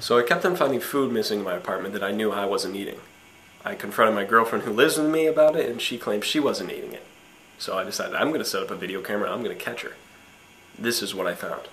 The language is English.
So I kept on finding food missing in my apartment that I knew I wasn't eating. I confronted my girlfriend who lives with me about it, and she claimed she wasn't eating it. So I decided I'm going to set up a video camera and I'm going to catch her. This is what I found.